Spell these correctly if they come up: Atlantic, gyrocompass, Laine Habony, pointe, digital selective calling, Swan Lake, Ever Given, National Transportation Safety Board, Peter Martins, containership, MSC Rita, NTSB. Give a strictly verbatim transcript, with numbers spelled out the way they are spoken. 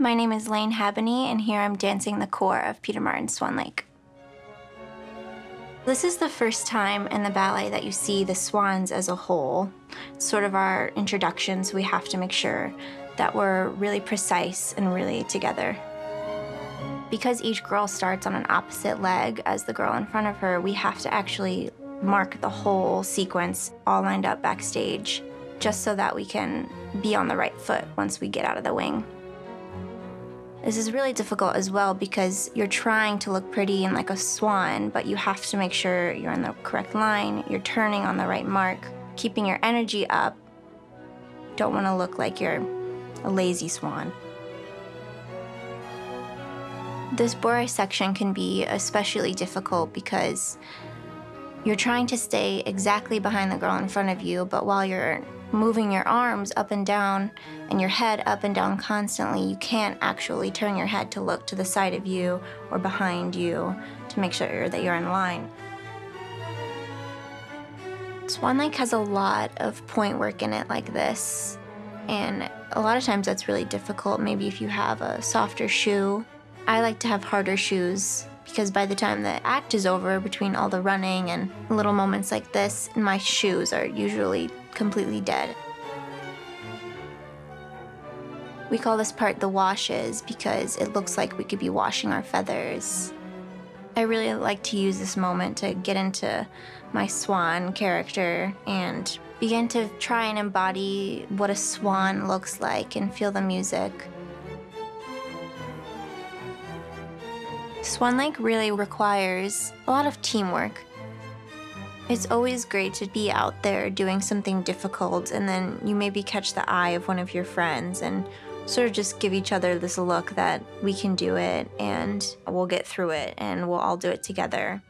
My name is Laine Habony, and here I'm dancing the core of Peter Martins' Swan Lake. This is the first time in the ballet that you see the swans as a whole. It's sort of our introduction, so we have to make sure that we're really precise and really together. Because each girl starts on an opposite leg as the girl in front of her, we have to actually mark the whole sequence all lined up backstage, just so that we can be on the right foot once we get out of the wing. This is really difficult as well because you're trying to look pretty and like a swan, but you have to make sure you're in the correct line, you're turning on the right mark, keeping your energy up. Don't want to look like you're a lazy swan. This boree section can be especially difficult because you're trying to stay exactly behind the girl in front of you, but while you're moving your arms up and down and your head up and down constantly, you can't actually turn your head to look to the side of you or behind you to make sure that you're in line. Swan Lake has a lot of point work in it like this, and a lot of times that's really difficult, maybe if you have a softer shoe. I like to have harder shoes, because by the time the act is over, between all the running and little moments like this, my shoes are usually completely dead. We call this part the washes because it looks like we could be washing our feathers. I really like to use this moment to get into my swan character and begin to try and embody what a swan looks like and feel the music. Swan Lake really requires a lot of teamwork. It's always great to be out there doing something difficult, and then you maybe catch the eye of one of your friends and sort of just give each other this look that we can do it and we'll get through it and we'll all do it together.